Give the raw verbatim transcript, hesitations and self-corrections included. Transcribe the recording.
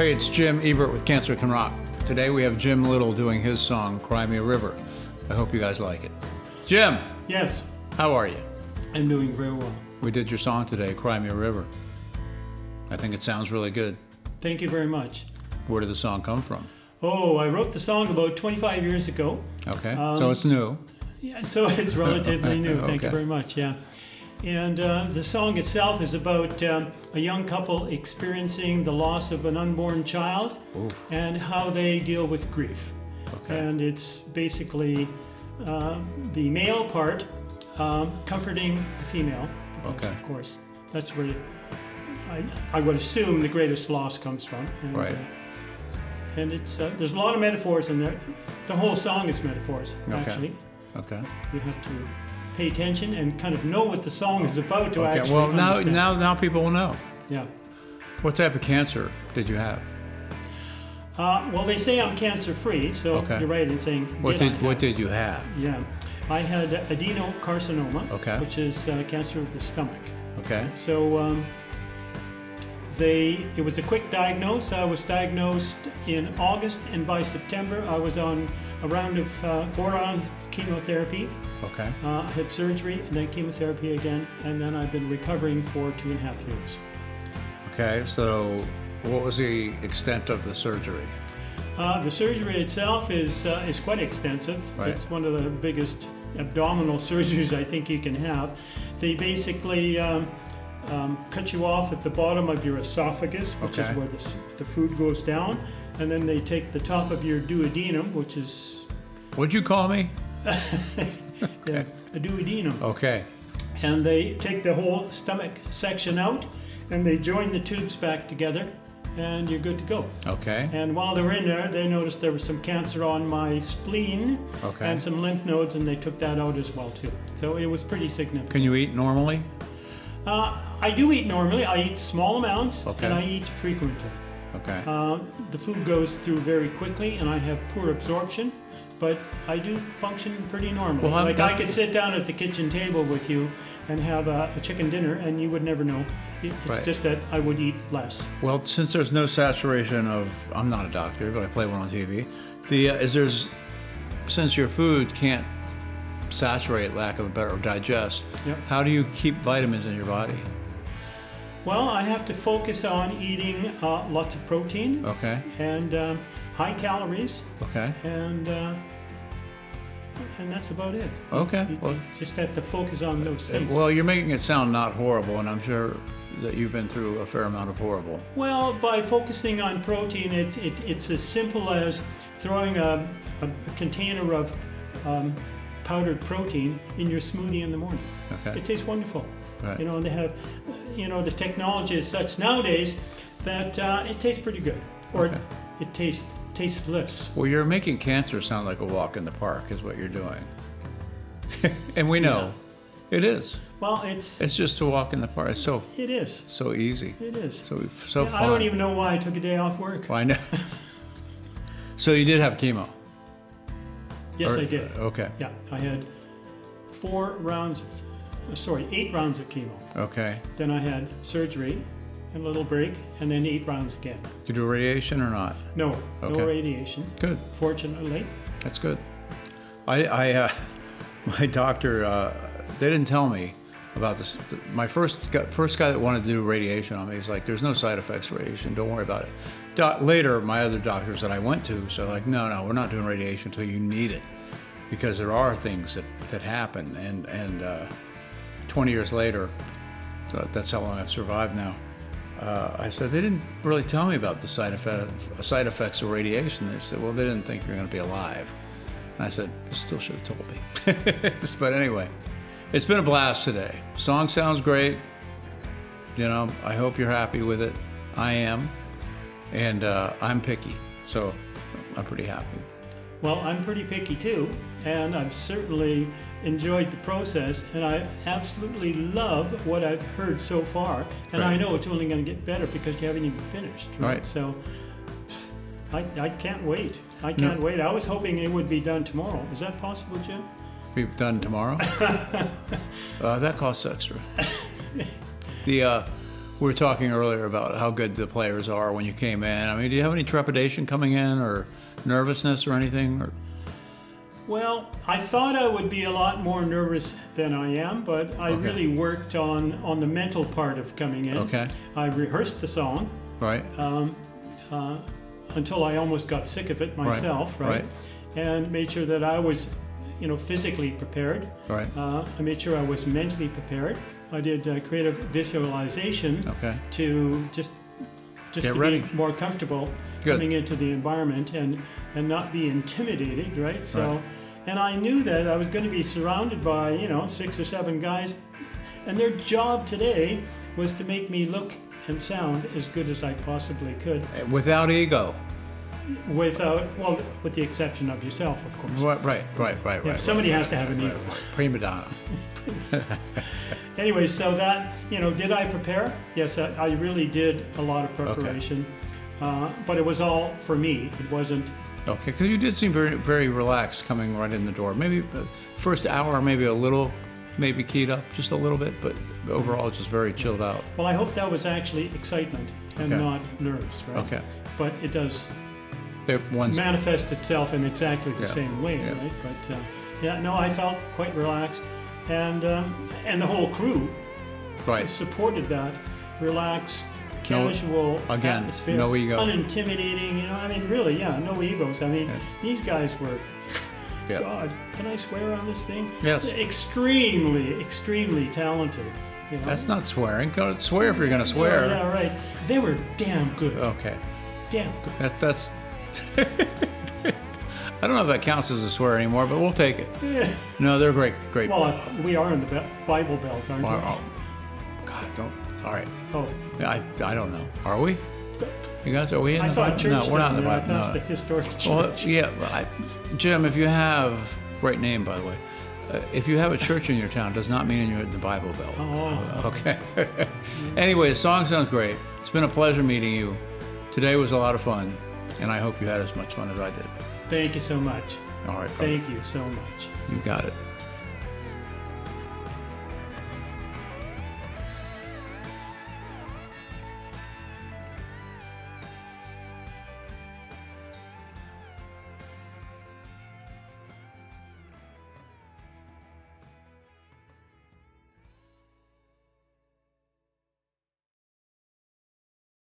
Hey, it's Jim Ebert with Cancer Can Rock. Today we have Jim Little doing his song, Cry Me a River. I hope you guys like it. Jim! Yes? How are you? I'm doing very well. We did your song today, Cry Me a River. I think it sounds really good. Thank you very much. Where did the song come from? Oh, I wrote the song about twenty-five years ago. Okay, um, so it's new. Yeah, so it's relatively new, thank okay. you very much, yeah. And uh, the song itself is about um, a young couple experiencing the loss of an unborn child. Ooh. And how they deal with grief. Okay. And it's basically uh, the male part um, comforting the female. Okay. Of course, that's where I, I would assume the greatest loss comes from. And, right. Uh, and it's uh, there's a lot of metaphors in there. The whole song is metaphors, okay. actually. Okay. You have to pay attention and kind of know what the song is about to okay. actually well, now, understand. now now people will know. Yeah. What type of cancer did you have? Uh, well, they say I'm cancer-free, so okay. you're right in saying. What did, did what did you have? Yeah, I had adenocarcinoma, okay. which is uh, cancer of the stomach. Okay. So um, they it was a quick diagnose. I was diagnosed in August, and by September I was on a round of uh, four rounds of chemotherapy. Okay. Uh, I had surgery, and then chemotherapy again, and then I've been recovering for two and a half years. Okay, so what was the extent of the surgery? Uh, the surgery itself is uh, is quite extensive. Right. It's one of the biggest abdominal surgeries I think you can have. They basically um, um, cut you off at the bottom of your esophagus, which okay. is where the, the food goes down, and then they take the top of your duodenum, which is... What'd you call me? Okay. A duodenum. Okay. And they take the whole stomach section out, and they join the tubes back together, and you're good to go. Okay. And while they were in there, they noticed there was some cancer on my spleen okay. and some lymph nodes, and they took that out as well too. So it was pretty significant. Can you eat normally? Uh, I do eat normally. I eat small amounts okay. and I eat frequently. Okay. Uh, the food goes through very quickly, and I have poor absorption, but I do function pretty normally. Well, like I could sit down at the kitchen table with you and have a, a chicken dinner, and you would never know. It's right. just that I would eat less. Well, since there's no saturation of, I'm not a doctor, but I play one on T V. The uh, is there's since your food can't saturate, lack of a better, or digest. Yep. How do you keep vitamins in your body? Well, I have to focus on eating uh, lots of protein. Okay. And. Uh, High calories. Okay. And uh, and that's about it. Okay. You, you well, just have to focus on those things. Well, you're making it sound not horrible, and I'm sure that you've been through a fair amount of horrible. Well, by focusing on protein, it's it, it's as simple as throwing a, a, a container of um, powdered protein in your smoothie in the morning. Okay. It tastes wonderful. Right. You know, and they have, you know, the technology is such nowadays that uh, it tastes pretty good, or okay. it, it tastes. tasteless. Well, you're making cancer sound like a walk in the park is what you're doing. And we know yeah. it is. Well, it's it's just a walk in the park. It's so it is so easy. It is so so yeah, fun. I don't even know why I took a day off work. Well, I know. So you did have chemo. Yes, or, I did. Uh, okay. Yeah, I had four rounds of, uh, sorry, eight rounds of chemo. Okay. Then I had surgery. A little break, and then eight rounds again. Did you do radiation or not? No, okay. no radiation. Good. Fortunately. That's good. I, I uh, my doctor, uh, they didn't tell me about this. My first guy, first guy that wanted to do radiation on me, he's like, "There's no side effects to radiation. Don't worry about it." Do later, my other doctors that I went to, so like, "No, no, we're not doing radiation until you need it, because there are things that that happen." And and uh, twenty years later, so that's how long I've survived now. Uh, I said, they didn't really tell me about the side, effect, side effects of radiation. They said, well, they didn't think you were going to be alive. And I said, you still should have told me. But anyway, it's been a blast today. Song sounds great. You know, I hope you're happy with it. I am. And uh, I'm picky, so I'm pretty happy. Well, I'm pretty picky too, and I've certainly enjoyed the process, and I absolutely love what I've heard so far, and right. I know it's only going to get better because you haven't even finished, right? right. So I, I can't wait. I can't no. wait. I was hoping it would be done tomorrow. Is that possible, Jim? Be done tomorrow? uh, that costs extra. the uh, We were talking earlier about how good the players are when you came in. I mean, do you have any trepidation coming in or nervousness or anything? Or? Well, I thought I would be a lot more nervous than I am, but I okay. really worked on, on the mental part of coming in. Okay. I rehearsed the song. Right. Um, uh, until I almost got sick of it myself, right? right? right. And made sure that I was, you know, physically prepared. Right. Uh, I made sure I was mentally prepared. I did uh, creative visualization okay. to just just Get to ready. be more comfortable Good. coming into the environment and and not be intimidated, right? So, right. and I knew that I was going to be surrounded by, you know, six or seven guys, and their job today was to make me look and sound as good as I possibly could. Without ego. Without, well, with the exception of yourself, of course. Right, right, right, right. Yeah, right somebody right, has to have an ego. Right, right. Prima donna. Anyway, so that, you know, did I prepare? Yes, I, I really did a lot of preparation, okay. uh, but it was all for me. It wasn't. Okay, because you did seem very, very relaxed coming right in the door. Maybe the first hour, maybe a little, maybe keyed up just a little bit, but overall just very chilled out. Well, I hope that was actually excitement and okay. not nerves, right? Okay. But it does manifest itself in exactly the yeah. same way, yeah. right? But uh, yeah, no, I felt quite relaxed. And um, and the whole crew right. supported that relaxed, casual no, again, atmosphere, no ego, unintimidating. You know, I mean, really, yeah, no egos. I mean, yeah. these guys were. Yeah. God, can I swear on this thing? Yes. Extremely, extremely talented. You know? That's not swearing. God, swear if you're gonna swear. Yeah, yeah, right. They were damn good. Okay. Damn good. That, that's. I don't know if that counts as a swear anymore, but we'll take it. Yeah. No, they're great, great. Well, uh, we are in the be Bible Belt, aren't well, we? Oh, God, don't. All right. Oh. I, I don't know. Are we? You guys, are we in I the saw Bible? A church. No, we're not in the Bible. That's no. the historic church. Well, yeah, I, Jim, if you have, great name, by the way. Uh, if you have a church in your town, does not mean you're in the Bible Belt. Oh. Uh, okay. Anyway, the song sounds great. It's been a pleasure meeting you. Today was a lot of fun, and I hope you had as much fun as I did. Thank you so much. All right. Brother. Thank you so much. You got it.